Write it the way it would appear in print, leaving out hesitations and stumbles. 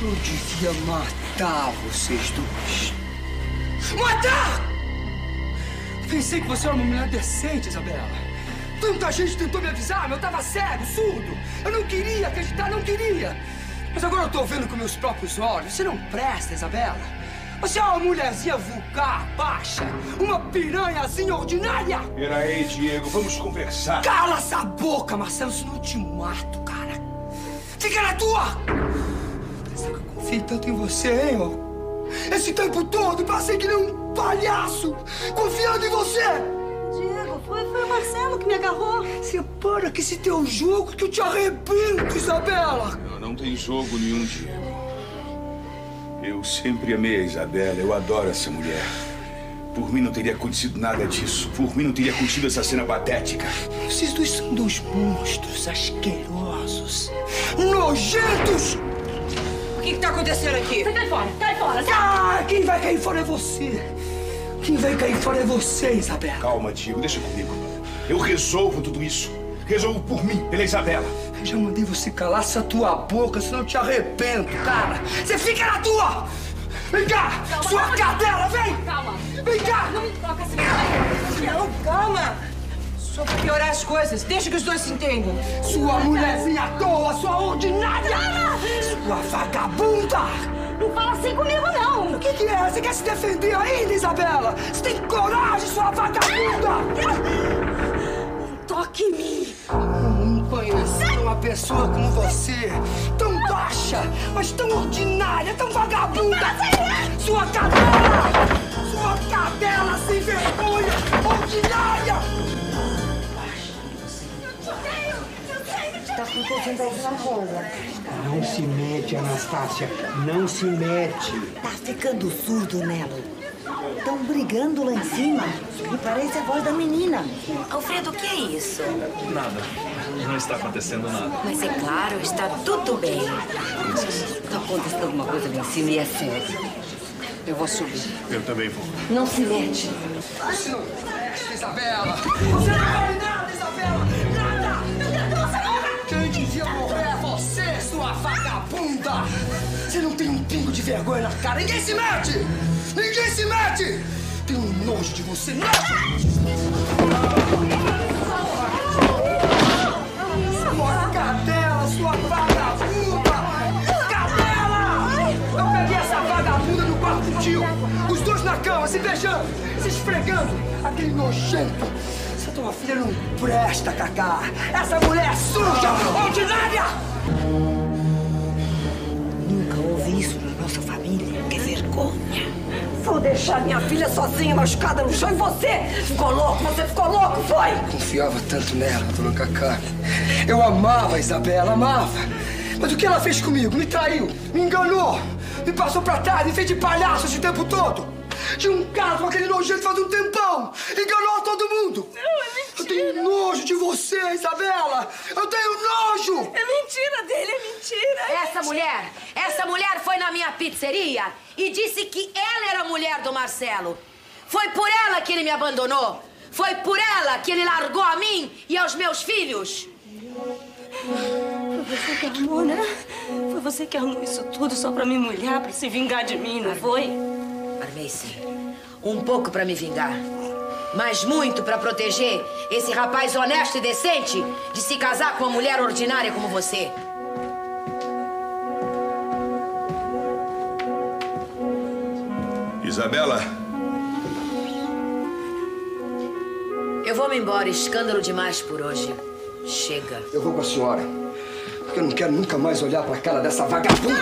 Eu devia matar vocês dois. Matar! Pensei que você era uma mulher decente, Isabela. Tanta gente tentou me avisar, mas eu tava cego, surdo. Eu não queria acreditar, não queria. Mas agora eu tô vendo com meus próprios olhos. Você não presta, Isabela. Você é uma mulherzinha vulgar, baixa. Uma piranhazinha ordinária. Peraí, Diego, vamos conversar. Cala essa boca, Marcelo, senão eu te mato, cara. Fica na tua! Parece que eu confiei tanto em você, hein, ó. Esse tempo todo passei que nem um palhaço, confiando em você. Diego, foi o Marcelo que me agarrou. Separa que esse teu jogo que eu te arrebento, Isabela. Não tem jogo nenhum, Diego. Eu sempre amei a Isabela, eu adoro essa mulher. Por mim não teria acontecido nada disso. Por mim não teria acontecido essa cena patética. Vocês dois são dois monstros asquerosos, nojentos. O que tá acontecendo aqui? Sai fora, sai fora, sai! Ah, quem vai cair fora é você. Quem vai cair fora é você, Isabela. Calma, Diego, deixa comigo. Eu resolvo tudo isso. Resolvo por mim, pela Isabela. Eu já mandei você calar essa tua boca, senão eu te arrebento, cara. Você fica na tua! Vem cá! Calma, sua cadela, vem! Calma! Vem cá! Não me toca assim, não, calma! Só pra piorar as coisas, deixa que os dois se entendam. Sua mulherzinha à toa, sua ordinária! Sua vagabunda! Não fala assim comigo, não! O que que é? Você quer se defender ainda, Isabela? Você tem coragem, sua vagabunda! Toque em mim! Não conheço uma pessoa como você, tão baixa, mas tão ordinária, tão vagabunda! Sua cadela! Sua cadela sem vergonha! Ordinária! Baixa, você. Eu te odeio! Tá acontecendo alguma coisa? Não se mete, Anastácia, não se mete! Tá ficando surdo, Nelo. Estão brigando lá em cima. Me parece a voz da menina. Alfredo, o que é isso? Nada. Não está acontecendo nada. Mas é claro, está tudo bem. Está acontecendo alguma coisa lá em cima e é sério. Eu vou subir. Eu também vou. Não se mete. Você não presta, Isabela. Você não vale nada, Isabela. Nada. Quem devia morrer é você, sua vagabunda. Você não tem um pingo de vergonha na cara. Ninguém se mete. Ninguém se mete! Tenho nojo de você, não! Sua cadela, sua vagabunda! Cadela! Eu peguei essa vagabunda no quarto do tio! Os dois na cama, se beijando, se esfregando! Aquele nojento! Essa tua filha não presta, Cacá! Essa mulher é suja, ordinária! Nunca ouvi isso na nossa família. Que vergonha! Vou deixar minha filha sozinha, machucada no chão, e você ficou louco, foi? Eu confiava tanto nela, dona Cacá. Eu amava a Isabela, amava. Mas o que ela fez comigo? Me traiu, me enganou, me passou pra trás, me fez de palhaço esse tempo todo. Tinha um caso com aquele nojento faz um tempão, enganou todo mundo. Não, é mentira. Eu tenho nojo de você, Isabela. Eu tenho nojo. É mentira dele, é mentira. Essa mulher foi na minha pizzeria e disse que ela era a mulher do Marcelo. Foi por ela que ele me abandonou. Foi por ela que ele largou a mim e aos meus filhos. Foi você que armou, né? Foi você que armou isso tudo só pra me molhar, pra se vingar de mim, não foi? Armei sim. Um pouco pra me vingar, mas muito pra proteger esse rapaz honesto e decente de se casar com uma mulher ordinária como você. Isabela! Eu vou me embora, escândalo demais por hoje. Chega. Eu vou com a senhora, porque eu não quero nunca mais olhar pra cara dessa vagabunda!